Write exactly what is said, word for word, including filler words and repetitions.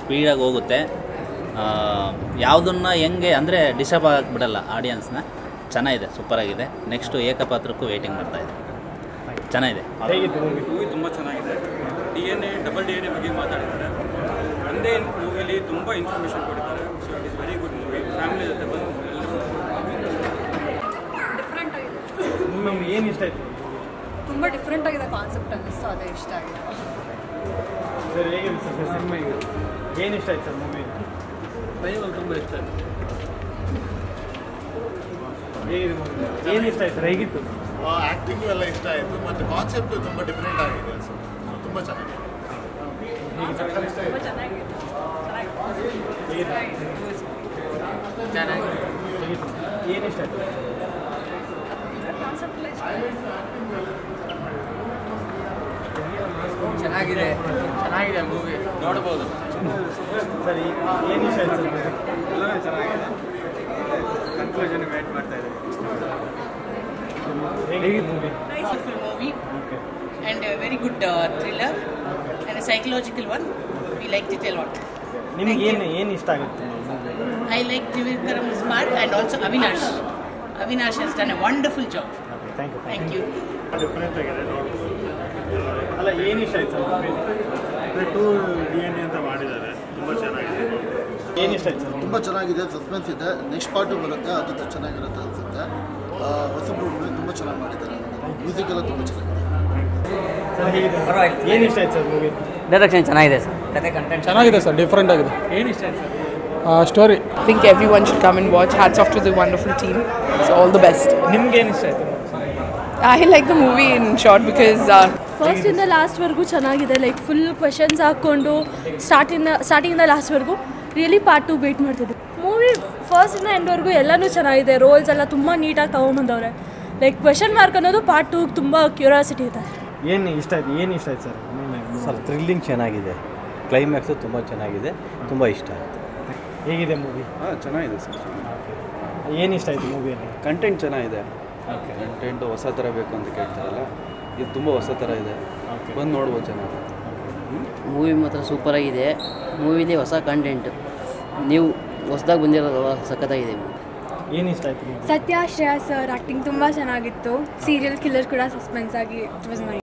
ಸ್ಪೀಡಾಗಿ ಹೋಗುತ್ತೆ ಯಾವುದನ್ನ ಹೆಂಗೆ ಅಂದರೆ ಡಿಸ್ಟರ್ಬ್ ಆಗಕ್ಕೆ ಬಿಡಲ್ಲ ಆಡಿಯನ್ಸ್ನ. ಚೆನ್ನಾಗಿದೆ, ಸೂಪರಾಗಿದೆ. ನೆಕ್ಸ್ಟು ಏಕಪಾತ್ರಕ್ಕೂ ವೇಟಿಂಗ್ ಮಾಡ್ತಾಯಿದೆ. ಚೆನ್ನಾಗಿದೆ, ಮೂವಿ ತುಂಬ ಚೆನ್ನಾಗಿದೆ. D N A double D N A ಬಗ್ಗೆ ಮಾತಾಡಿದ್ದಾರೆ. ಒಂದೇ ಮೂವಿಯಲ್ಲಿ ತುಂಬ ಇನ್ಫಾರ್ಮೇಷನ್ ಕೊಟ್ಟಿದ್ದಾರೆ. So it is very good movie. Family ಜೊತೆ ಬಂದು ಡಿಫ್ರೆಂಟ್ ಆಗಿದೆ. ನಮ್ಗೆ ಏನು ಇಷ್ಟ ಆಯಿತು? ತುಂಬ ಡಿಫ್ರೆಂಟ್ ಆಗಿದೆ ಕಾನ್ಸೆಪ್ಟ್ ಅನ್ನಿಸ್ತು, ಅದೇ ಇಷ್ಟ ಆಗಿದೆ. ಸರ್ ಹೇಗಿದೆ ಸರ್ ಸಿನಿಮಾ? ಈಗ ಏನು ಇಷ್ಟ ಆಯ್ತು ಸರ್ ಮೂವಿ? ದೈವಲ್ಲಿ ತುಂಬ ಇಷ್ಟ ಆಯಿತು. ಹೇಗಿದೆ, ಏನು ಇಷ್ಟ ಆಯ್ತು ಸರ್? ಹೇಗಿತ್ತು? ಆ್ಯಕ್ಟಿಂಗು ಎಲ್ಲ ಇಷ್ಟ ಆಯಿತು, ಮತ್ತು ಕಾನ್ಸೆಪ್ಟು ತುಂಬ ಡಿಫ್ರೆಂಟ್ ಆಗಿದೆ ಸರ್. ತುಂಬ ಚೆನ್ನಾಗಿದೆ. ಏನು ಇಷ್ಟ ಆಯಿತು? ಚೆನ್ನಾಗಿದೆ, ಚೆನ್ನಾಗಿದೆ ಮೂವಿ, ನೋಡ್ಬೋದು. ಸರಿ, ಏನು ವಿಷಯ ಎಲ್ಲರೂ ಚೆನ್ನಾಗಿದೆ. ಕನ್ಕ್ಲೂಷನ್ ವೇಟ್ ಮಾಡ್ತಾ ಇದ್ದೀವಿ. Movie and very good thriller and psychological one. We like it a lot. ನಿಮಗೆ ಏನು ಏನು ಇಷ್ಟ ಆಗುತ್ತೆ? I like Trivikram smart and also Avinash. Avinash has done a wonderful job. Thank you, thank you. Different ಆಗಿದೆ ಅಲ್ಲ, ಏನು ಇಷ್ಟ ಆಯ್ತು sir? Two D N A ಅಂತ ಮಾಡಿದ್ದಾರೆ, ತುಂಬ ಚೆನ್ನಾಗಿದೆ. ಏನು ಇಷ್ಟ ಆಯ್ತು ಸರ್? ತುಂಬ ಚೆನ್ನಾಗಿದೆ, ಸಸ್ಪೆನ್ಸ್ ಇದೆ. ನೆಕ್ಸ್ಟ್ ಪಾರ್ಟು ಬರುತ್ತೆ, ಅದು ಚೆನ್ನಾಗಿರುತ್ತೆ ಅನಿಸುತ್ತೆ. ಹೊಸ ಮೂವಿ ತುಂಬ ಚೆನ್ನಾಗಿ ಮಾಡಿದ್ದಾರೆ, ಮ್ಯೂಸಿಕ್ ಎಲ್ಲ ತುಂಬ ಚೆನ್ನಾಗಿದೆ. ಏನು ಇಷ್ಟ ಆಯ್ತು ಸರ್ ಮೂವಿ? ಡೈರೆಕ್ಷನ್ ಚೆನ್ನಾಗಿದೆ ಸರ್, ಕತೆ ಕಂಟೆಂಟ್ ಚೆನ್ನಾಗಿದೆ ಸರ್, ಡಿಫ್ರೆಂಟ್ ಆಗಿದೆ. ಏನು ಇಷ್ಟ ಆಯ್ತು sir? Uh, story. I think everyone should come and watch. Hats off to the wonderful team. So all the best. Nimge enishta aitu? I like the movie in short because uh, first in the last vargu chanagide, like full questions hakkondo start in starting in the last vargu really part two wait martide. Movie first in the end vargu ellanu chanagide. Roles ella thumba neat agi tagonu bandavare. Like question mark annodu part two ge thumba curiosity ida. Yen ishta aitu? Yen ishta aitu sir? Sir thrilling chanagide, climax thumba chanagide, thumba ishta aitu. ಹೇಗಿದೆ movie? ಹಾಂ, ಚೆನ್ನಾಗಿದೆ sir. ಏನು ಇಷ್ಟ ಆಯಿತು ಮೂವಿಯಲ್ಲಿ? Content ಚೆನ್ನಾಗಿದೆ. Okay, content ಹೊಸ ಥರ ಬೇಕು ಅಂತ ಕೇಳ್ತಾರಲ್ಲ, ಇದು ತುಂಬ ಹೊಸ ಥರ ಇದೆ, ಬಂದು ನೋಡ್ಬೋದು. ಚೆನ್ನಾಗಿ ಮೂವಿ ಮಾತ್ರ ಸೂಪರಾಗಿದೆ. ಮೂವಿಲಿ ಹೊಸ ಕಂಟೆಂಟು, ನೀವು ಹೊಸದಾಗಿ ಬಂದಿರೋದಲ್ಲ, ಸಖತ್ತಾಗಿದೆ. ಏನು ಇಷ್ಟ ಆಯಿತು? ಸತ್ಯ ಶ್ರೇಯಾ ಸರ್ ಆ್ಯಕ್ಟಿಂಗ್ ತುಂಬ ಚೆನ್ನಾಗಿತ್ತು. ಸೀರಿಯಲ್ ಕಿಲ್ಲರ್ ಕೂಡ ಸಸ್ಪೆನ್ಸ್ ಆಗಿ ಇಟ್ ವಾಸ್ ನೈಸ್.